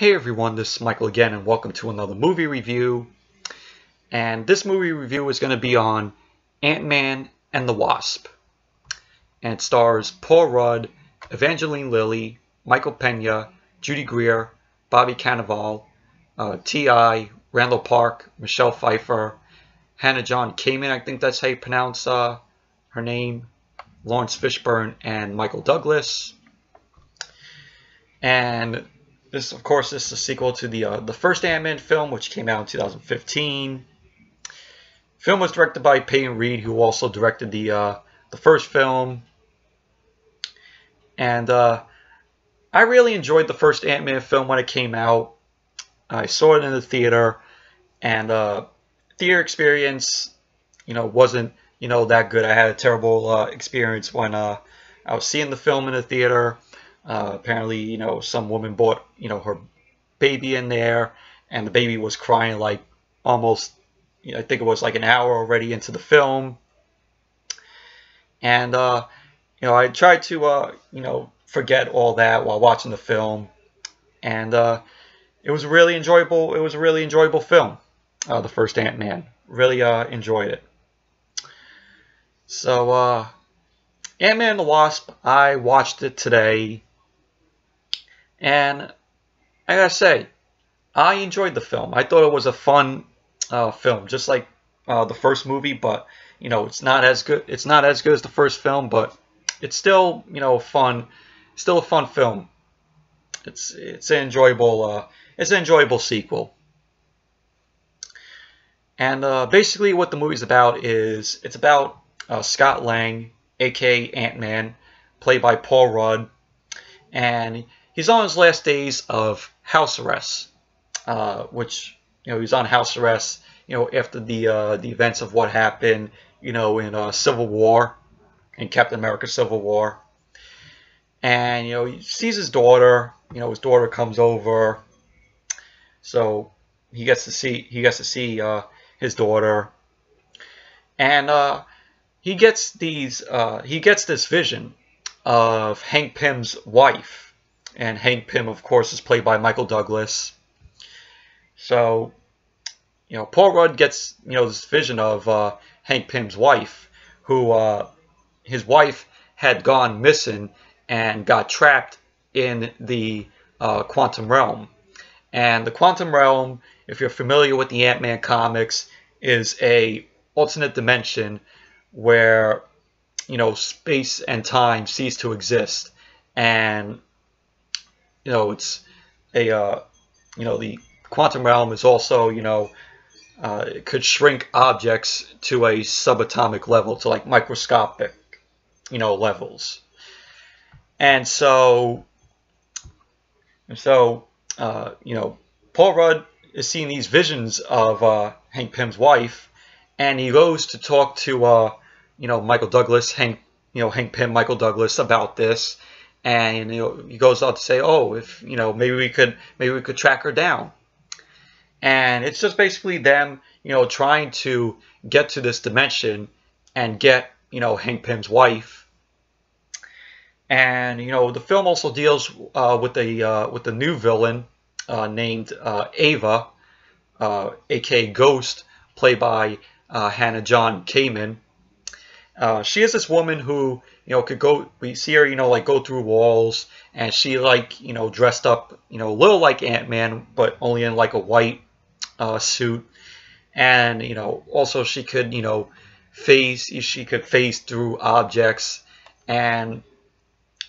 Hey everyone, this is Michael again and welcome to another movie review. And this movie review is going to be on Ant-Man and the Wasp. And it stars Paul Rudd, Evangeline Lilly, Michael Peña, Judy Greer, Bobby Cannavale, T.I., Randall Park, Michelle Pfeiffer, Hannah John-Kamen, I think that's how you pronounce her name, Laurence Fishburne, and Michael Douglas. And this, of course, is the sequel to the first Ant-Man film, which came out in 2015. The film was directed by Peyton Reed, who also directed the first film. And I really enjoyed the first Ant-Man film when it came out. I saw it in the theater, and theater experience, wasn't that good. I had a terrible experience when I was seeing the film in the theater. Apparently, some woman brought, her baby in there, and the baby was crying like almost, I think it was like an hour already into the film. And, I tried to, forget all that while watching the film. And it was really enjoyable. It was a really enjoyable film, the first Ant-Man. Really enjoyed it. So, Ant-Man and the Wasp, I watched it today. And I gotta say, I enjoyed the film. I thought it was a fun film, just like the first movie. But it's not as good. It's not as good as the first film, but it's still fun. Still a fun film. It's an enjoyable. It's an enjoyable sequel. And basically, what the movie's about is it's about Scott Lang, aka Ant-Man, played by Paul Rudd, and he's on his last days of house arrest, which, he's on house arrest, after the events of what happened, in Civil War, in Captain America: Civil War. And, he sees his daughter, his daughter comes over, so he gets to see his daughter. And he gets this vision of Hank Pym's wife. And Hank Pym, of course, is played by Michael Douglas. So, Paul Rudd gets, this vision of Hank Pym's wife, who his wife had gone missing and got trapped in the Quantum Realm. And the Quantum Realm, if you're familiar with the Ant-Man comics, is an alternate dimension where, space and time cease to exist. And it's a, the Quantum Realm is also, it could shrink objects to a subatomic level, to like microscopic, levels. And so, Paul Rudd is seeing these visions of Hank Pym's wife, and he goes to talk to, Michael Douglas, Hank Pym, Michael Douglas about this. And he goes out to say, "Oh, if maybe we could track her down." And it's just basically them, trying to get to this dimension and get, Hank Pym's wife. And the film also deals with the new villain named Ava, aka Ghost, played by Hannah John-Kamen. She is this woman who, could go, we see her, like go through walls, and she like, dressed up, a little like Ant-Man, but only in like a white suit. And, also she could, phase through objects. And,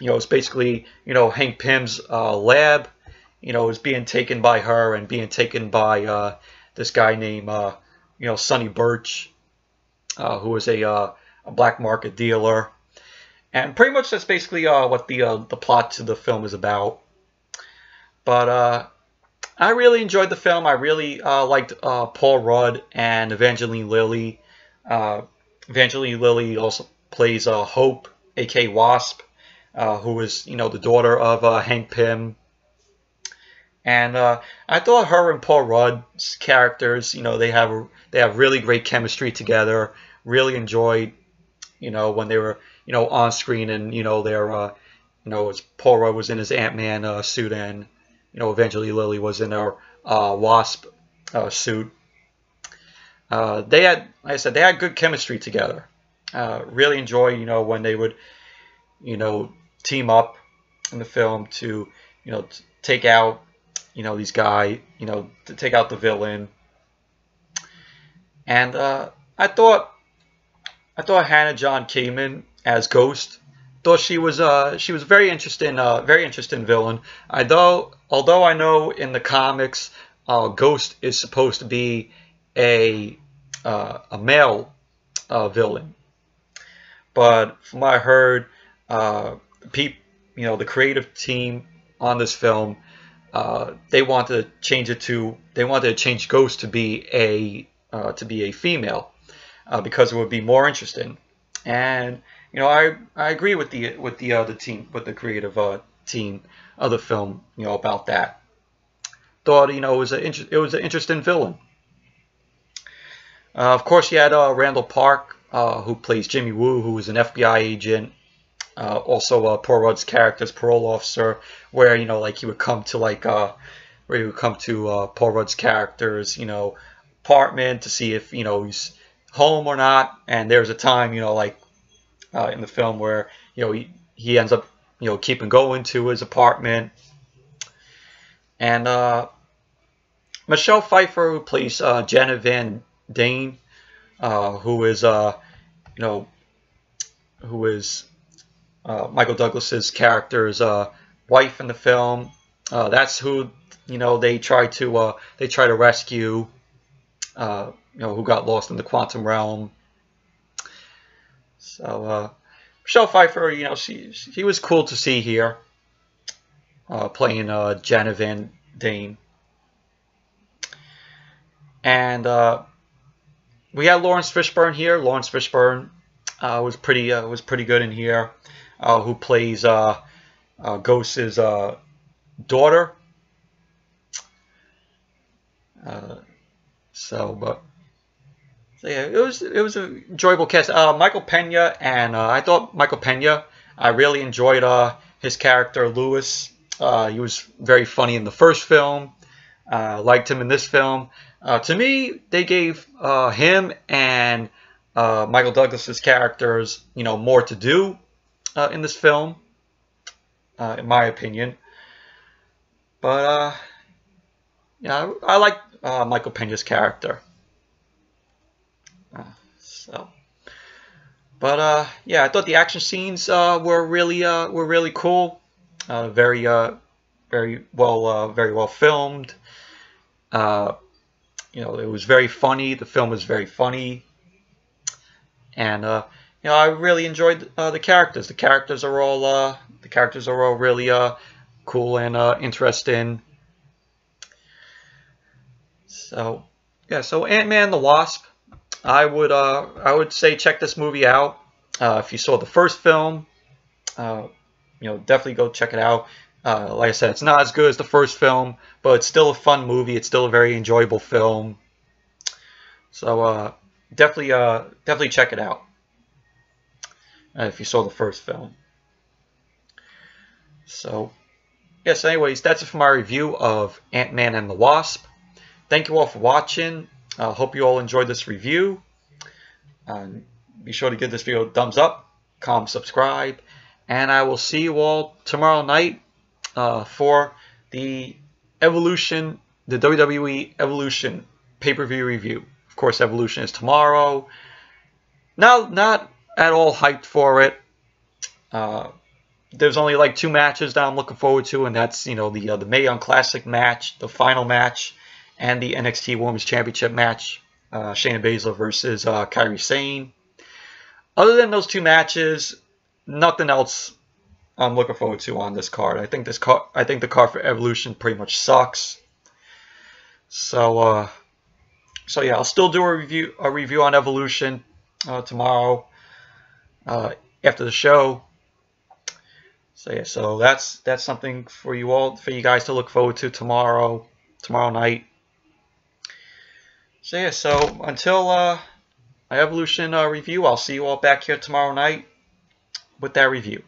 it's basically, Hank Pym's lab, is being taken by her and being taken by this guy named, Sonny Birch, who is a black market dealer. And pretty much that's basically what the plot to the film is about. But I really enjoyed the film. I really liked Paul Rudd and Evangeline Lilly. Evangeline Lilly also plays Hope, aka Wasp, who is the daughter of Hank Pym. And I thought her and Paul Rudd's characters, they have really great chemistry together. Really enjoyed, when they were, on screen, and, as Paul Rudd was in his Ant-Man suit and you know, Evangeline Lilly was in her Wasp suit. They had, like I said, they had good chemistry together. Really enjoy, you know, when they would, you know, team up in the film to, you know, take out, you know, these guys, you know, to take out the villain. And I thought Hannah John-Kamen as Ghost, thought she was a very interesting villain. Although I know in the comics, Ghost is supposed to be a male villain, but from what I heard, you know, the creative team on this film, they wanted to change Ghost to be a female, because it would be more interesting. And you know, I agree with the creative team of the film, you know, about that. Thought, you know, it was an interesting villain. Of course, you had Randall Park, who plays Jimmy Woo, who is an FBI agent. Also, Paul Rudd's character as parole officer, where, you know, like he would come to Paul Rudd's character's, you know, apartment to see if, you know, he's home or not. And there's a time, you know, like in the film where, you know, he ends up, you know, keeping going to his apartment. And Michelle Pfeiffer, who plays Janet Van Dyne, who is Michael Douglas's character's wife in the film. That's who, you know, they try to rescue, you know, who got lost in the Quantum Realm. So Michelle Pfeiffer, you know, she was cool to see here, playing Janet Van Dyne. And we had Laurence Fishburne here. Laurence Fishburne was pretty good in here, who plays Ghost's daughter. So yeah, it was an enjoyable cast. Michael Peña, and I thought Michael Peña, I really enjoyed his character Lewis. He was very funny in the first film. Liked him in this film. To me, they gave him and Michael Douglas's characters, you know, more to do in this film, in my opinion. But yeah, I like Michael Peña's character. Yeah, I thought the action scenes were really cool. Very well filmed. You know, it was very funny. The film was very funny. And you know, I really enjoyed the characters. The characters are all really cool and interesting. So yeah, so Ant-Man the Wasp, I would say check this movie out. If you saw the first film, you know, definitely go check it out. Like I said, it's not as good as the first film, but it's still a fun movie. It's still a very enjoyable film. So definitely check it out if you saw the first film. So yes, anyways, that's it for my review of Ant-Man and the Wasp. Thank you all for watching. I hope you all enjoyed this review. Be sure to give this video a thumbs up, comment, subscribe, and I will see you all tomorrow night for the Evolution, the WWE Evolution pay-per-view review. Of course, Evolution is tomorrow. Now, not at all hyped for it. There's only like 2 matches that I'm looking forward to, and that's, you know, the Mae Young Classic match, the final match, and the NXT Women's Championship match, Shayna Baszler versus Kairi Sane. Other than those 2 matches, nothing else I'm looking forward to on this card. I think the card for Evolution pretty much sucks. So so yeah, I'll still do a review on Evolution tomorrow after the show. So yeah, so that's something for you all, for you guys to look forward to tomorrow night. So yeah, so until my Evolution review, I'll see you all back here tomorrow night with that review.